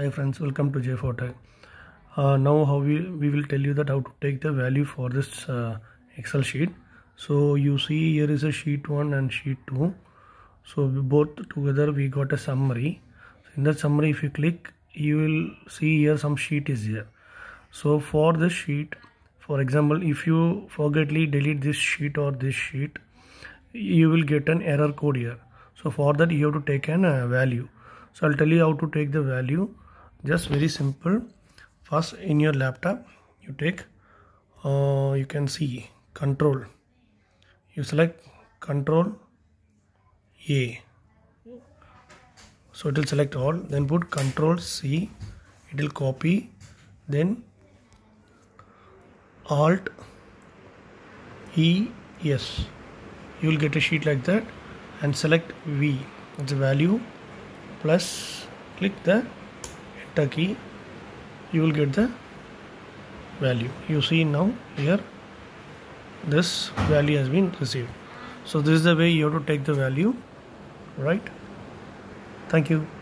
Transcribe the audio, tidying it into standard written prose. Hi friends, welcome to J4Tech. Now how we will tell you that how to take the value for this Excel sheet. So you see here is a sheet 1 and sheet 2. So both together we got a summary. So in that summary, if you click, you will see here some sheet is here. So for this sheet, for example, if you forgetly delete this sheet or this sheet, you will get an error code here. So for that you have to take an value. So I'll tell you how to take the value. Just very simple. First, in your laptop, you take you can see Control, you select Control A, so it will select all, then put Control C, it will copy, then Alt E, yes, you will get a sheet like that, and select V, it's a value, plus click the enter key. You will get the value. You see now here this value has been received. So this is the way you have to take the value, right? Thank you.